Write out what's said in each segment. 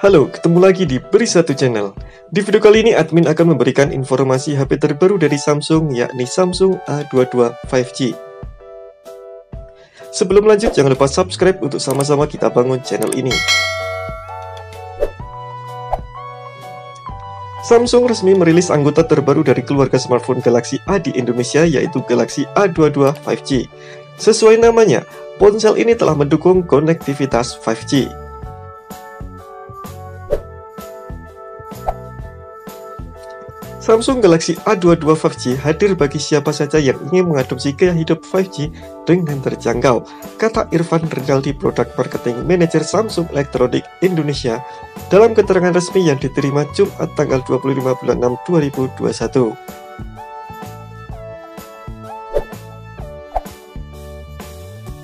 Halo, ketemu lagi di Beri Satu Channel. Di video kali ini admin akan memberikan informasi HP terbaru dari Samsung, yakni Samsung A22 5G. Sebelum lanjut, jangan lupa subscribe untuk sama-sama kita bangun channel ini. Samsung resmi merilis anggota terbaru dari keluarga smartphone Galaxy A di Indonesia, yaitu Galaxy A22 5G. Sesuai namanya, ponsel ini telah mendukung konektivitas 5G. Samsung Galaxy A22 5G hadir bagi siapa saja yang ingin mengadopsi gaya hidup 5G dengan terjangkau, kata Irfan Rengaldi, Product Marketing Manager Samsung Electronics Indonesia, dalam keterangan resmi yang diterima Jumat tanggal 25 bulan 6 2021.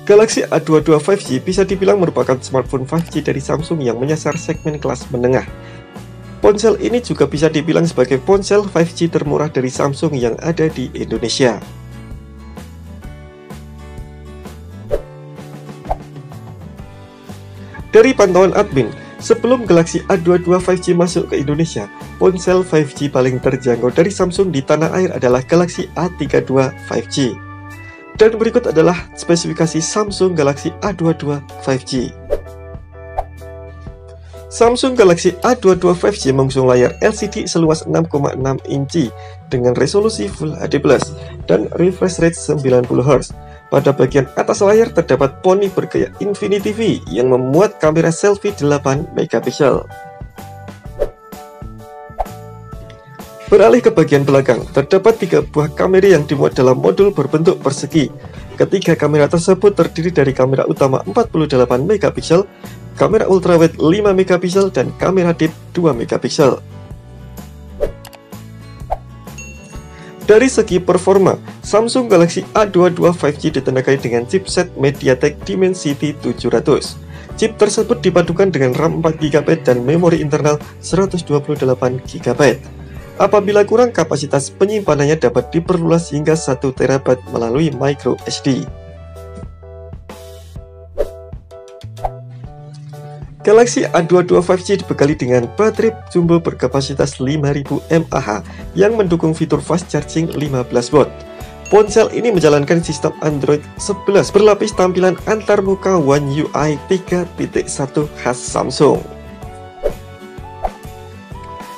Galaxy A22 5G bisa dibilang merupakan smartphone 5G dari Samsung yang menyasar segmen kelas menengah. Ponsel ini juga bisa dibilang sebagai ponsel 5G termurah dari Samsung yang ada di Indonesia. Dari pantauan admin, sebelum Galaxy A22 5G masuk ke Indonesia, ponsel 5G paling terjangkau dari Samsung di tanah air adalah Galaxy A32 5G. Dan berikut adalah spesifikasi Samsung Galaxy A22 5G. Samsung Galaxy A22 5G mengusung layar LCD seluas 6,6 inci dengan resolusi Full HD+ dan refresh rate 90 Hz. Pada bagian atas layar terdapat poni bergaya Infinity V yang memuat kamera selfie 8 MP. Beralih ke bagian belakang, terdapat 3 buah kamera yang dimuat dalam modul berbentuk persegi. Ketiga kamera tersebut terdiri dari kamera utama 48 MP, kamera ultrawide 5 MP, dan kamera deep 2 MP. Dari segi performa, Samsung Galaxy A22 5G ditenagai dengan chipset MediaTek Dimensity 700. Chip tersebut dipadukan dengan RAM 4 GB dan memori internal 128 GB. Apabila kurang, kapasitas penyimpanannya dapat diperluas hingga 1 TB melalui microSD. Galaxy A22 5G dibekali dengan baterai jumbo berkapasitas 5000 mAh yang mendukung fitur fast charging 15 W. Ponsel ini menjalankan sistem Android 11 berlapis tampilan antarmuka One UI 3.1 khas Samsung.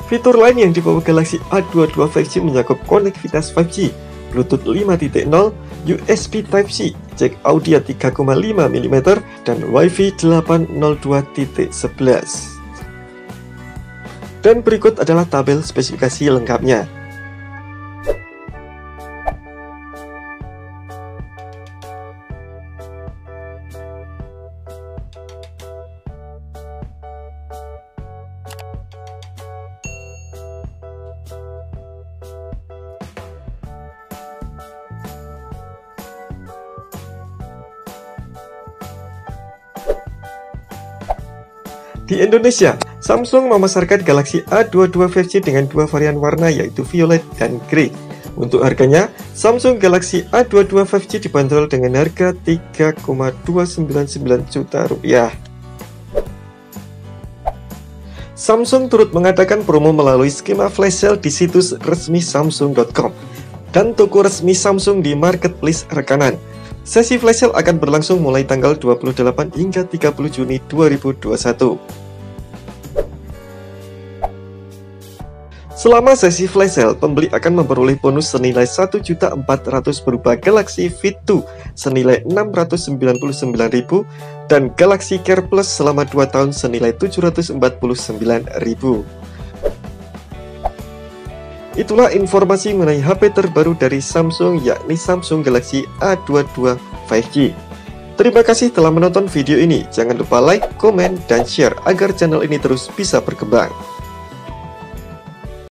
Fitur lain yang dibawa Galaxy A22 5G mencakup konektivitas 5G, Bluetooth 5.0, USB Type-C, jack audio 3,5 mm, dan WiFi 802.11. Dan berikut adalah tabel spesifikasi lengkapnya. Di Indonesia, Samsung memasarkan Galaxy A22 5G dengan 2 varian warna, yaitu violet dan grey. Untuk harganya, Samsung Galaxy A22 5G dibanderol dengan harga 3,299 juta rupiah. Samsung turut mengadakan promo melalui skema flash sale di situs resmi samsung.com dan toko resmi Samsung di marketplace rekanan. Sesi flash sale akan berlangsung mulai tanggal 28 hingga 30 Juni 2021. Selama sesi flash sale, pembeli akan memperoleh bonus senilai 1.400.000 berupa Galaxy Fit 2 senilai 699.000 dan Galaxy Care Plus selama 2 tahun senilai 749.000. Itulah informasi mengenai HP terbaru dari Samsung, yakni Samsung Galaxy A22 5G. Terima kasih telah menonton video ini. Jangan lupa like, komen, dan share agar channel ini terus bisa berkembang.